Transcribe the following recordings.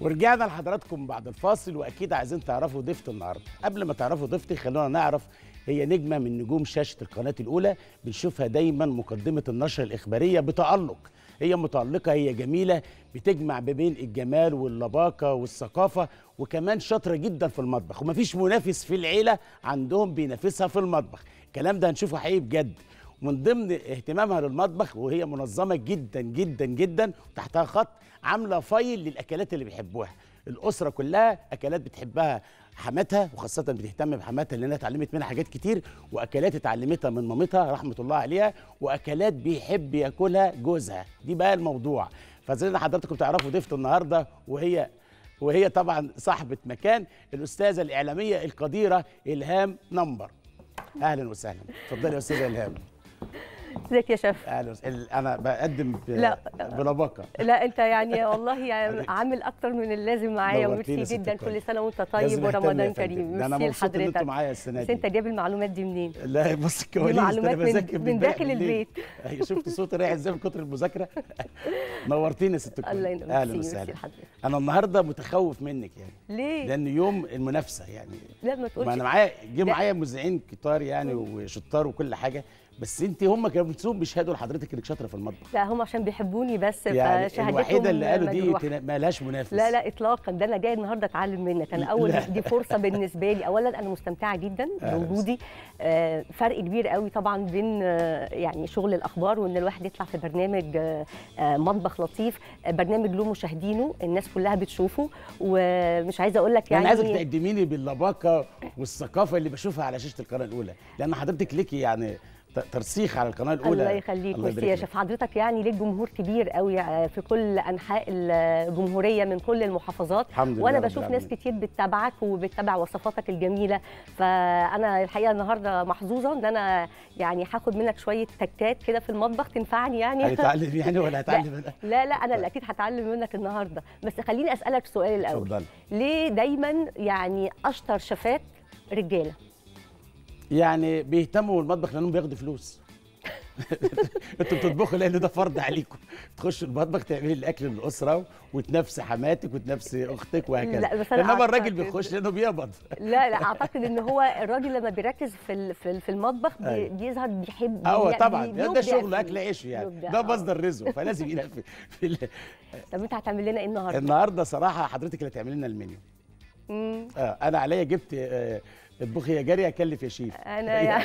ورجعنا لحضراتكم بعد الفاصل، واكيد عايزين تعرفوا ضيفتي النهارده. قبل ما تعرفوا ضيفتي خلونا نعرف، هي نجمه من نجوم شاشه القناه الاولى، بنشوفها دايما مقدمه النشره الاخباريه بتالق، هي متالقه، هي جميله، بتجمع بين الجمال واللباقه والثقافه، وكمان شاطره جدا في المطبخ، ومفيش منافس في العيله عندهم بينافسها في المطبخ. الكلام ده هنشوفه حقيقي بجد. من ضمن اهتمامها للمطبخ، وهي منظمه جدا جدا جدا، تحتها خط، عامله فايل للاكلات اللي بيحبوها الاسره كلها، اكلات بتحبها حماتها، وخاصه بتهتم بحماتها لانها اتعلمت منها حاجات كتير، واكلات اتعلمتها من مامتها رحمه الله عليها، واكلات بيحب ياكلها جوزها. دي بقى الموضوع، فعايزين حضراتكم تعرفوا ضيفتي النهارده، وهي طبعا صاحبه مكان، الاستاذه الاعلاميه القديره الهام نمر. اهلا وسهلا، اتفضلي يا استاذه الهام. ازيك يا شيف؟ انا بقدم بلباقه. لا انت يعني والله يعني عامل اكتر من اللازم معايا، وميرسي جدا. كل سنه وانت طيب ورمضان كريم. ميرسي لحضرتك، انا مبسوط ان انتوا معايا السنه دي. انت جايب المعلومات دي منين؟ لا بص، الكواليس دي معلومات من داخل البيت. شفت صوتي رايح ازاي من كتر المذاكره؟ نورتيني يا ست الكل. اهلا وسهلا. انا النهارده متخوف منك يعني. ليه؟ لان يوم المنافسه يعني. لا ما تقولش، ما انا معايا، جه معايا مذيعين كتار يعني وشطار وكل حاجه، بس انت هم كانوا بتسوم بيشهدوا لحضرتك انك شاطره في المطبخ. لا هم عشان بيحبوني بس، يعني فشهادتهم الوحيده اللي قالوا دي مالهاش منافس. لا لا اطلاقا، ده انا جايه النهارده اتعلم منك. انا اول دي فرصه بالنسبه لي. اولا انا مستمتعه جدا بوجودي. فرق كبير قوي طبعا بين يعني شغل الاخبار، وان الواحد يطلع في برنامج مطبخ لطيف، برنامج له مشاهدينه، الناس كلها بتشوفه، ومش عايزه اقول لك يعني انا عايزك تقدميني باللباقه والثقافه اللي بشوفها على شاشه القناه الاولى، لان حضرتك ليكي يعني ترسيخ على القناه الاولى. الله يخليك. ميرسي يا شيف. حضرتك يعني ليك جمهور كبير قوي في كل انحاء الجمهوريه من كل المحافظات، وانا بشوف ناس كتير بتتابعك وبتتابع وصفاتك الجميله، فانا الحقيقه النهارده محظوظه ان انا يعني هاخد منك شويه تكتات كده في المطبخ تنفعني يعني. هتتعلم يعني ولا هتعلم انا؟ لا لا انا اللي اكيد هتعلم منك النهارده، بس خليني اسالك سؤال الاول. اتفضل. ليه دايما يعني اشطر شيفات رجاله؟ يعني بيهتموا بالمطبخ لانهم بياخدوا فلوس. انتوا بتطبخوا لان ده فرض عليكم، تخشوا المطبخ تعملي الاكل للاسره وتنافسي حماتك وتنافسي اختك وهكذا. لا بس انما الراجل بيخش لانه بيقبض. لا لا اعتقد ان هو الراجل لما بيركز في المطبخ بيظهر بيحب. طبعا ده شغل اكل عيشه يعني، ده مصدر رزقه، فلازم ينفذ. طب انت هتعمل لنا ايه النهارده؟ النهارده صراحه حضرتك اللي هتعملي لنا المنيو. انا عليا جبت اطبخي يا جاري اكلف يا شيف. انا يعني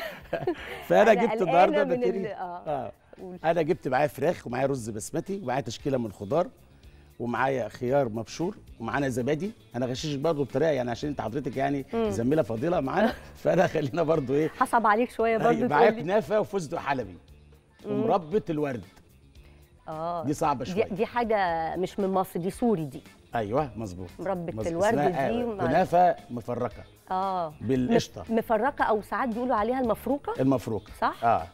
فانا جبت النهارده باتري. انا جبت معايا فراخ، ومعايا رز بسمتي، ومعايا تشكيله من الخضار، ومعايا خيار مبشور، ومعانا زبادي. انا غششك برضه بطريقه يعني، عشان انت حضرتك يعني زميله فضيله معانا، فانا خلينا برضه ايه، حصب عليك شويه برضه. معايا كنافه وفستق حلبي ومربط الورد. دي صعبه شويه، دي حاجه مش من مصر، دي سوري دي. ايوه مظبوط. مربط الورد دي كنافه مفركه بالقشطه. مفركه او ساعات بيقولوا عليها المفروكه. المفروكه صح.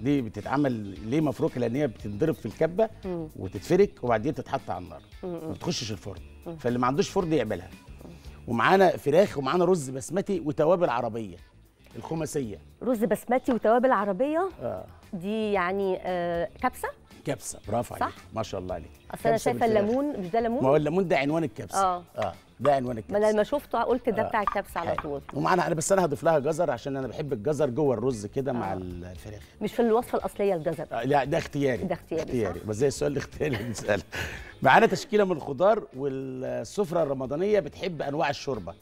دي بتتعمل ليه مفروكه؟ لان هي بتنضرب في الكبه وتتفرك وبعدين تتحط على النار، ما بتخشش الفرن، فاللي ما عندوش فرن يعملها. ومعانا فراخ، ومعانا رز بسمتي وتوابل عربيه الخماسيه. رز بسمتي وتوابل عربيه. دي يعني كبسه. كبسه، برافو عليك، ما شاء الله عليك. اصل انا شايفه الليمون، مش ده ليمون؟ ما هو الليمون ده عنوان الكبسه. ده عنوان الكبسه. ما انا لما شفته قلت ده بتاع الكبسه على طول. ومعانا انا بس انا هضيف لها جزر، عشان انا بحب الجزر جوه الرز كده مع الفراخ. مش في الوصفه الاصليه الجزر. لا ده اختياري. ده اختياري بس زي السؤال الاختياري اللي بنساله. معانا تشكيله من الخضار والسفره الرمضانيه، بتحب انواع الشوربه.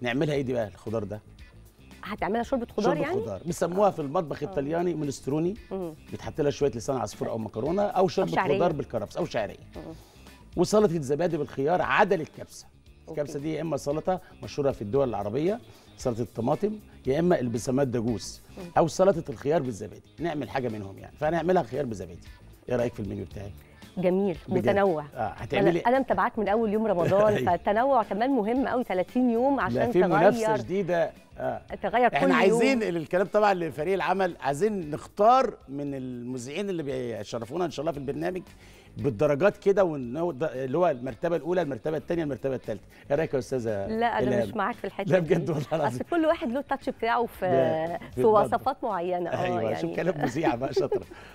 نعملها ايه دي بقى الخضار ده؟ هتعملها شوربه خضار يعني؟ شوربه خضار بيسموها في المطبخ الطلياني منستروني، بيتحط لها شويه لسان عصفور او مكرونه، او شوربه خضار بالكرفس او شعريه، وسلطه زبادي بالخيار عدل الكبسه. الكبسه دي يا اما سلطه مشهوره في الدول العربيه، سلطه الطماطم، يا اما البسمات دجوس، او سلطه الخيار بالزبادي، نعمل حاجه منهم يعني، فهنعملها خيار بالزبادي. ايه رايك في المنيو بتاعي؟ جميل متنوع. هتعملي انا متابعاك من اول يوم رمضان. فالتنوع كمان مهم قوي. 30 يوم عشان تغير، منافسه جديده. تغير كل احنا عايزين يوم. الكلام طبعا لفريق العمل، عايزين نختار من المذيعين اللي بيشرفونا ان شاء الله في البرنامج بالدرجات كده، اللي هو المرتبه الاولى، المرتبه الثانيه، المرتبه الثالثه. ايه رايك يا استاذه؟ لا انا مش معاك في الحته. لا بجد والله العظيم، اصل كل واحد له التاتش بتاعه في وصفات معينه. ايوه يعني. شوف كلام مذيعه بقى شاطره.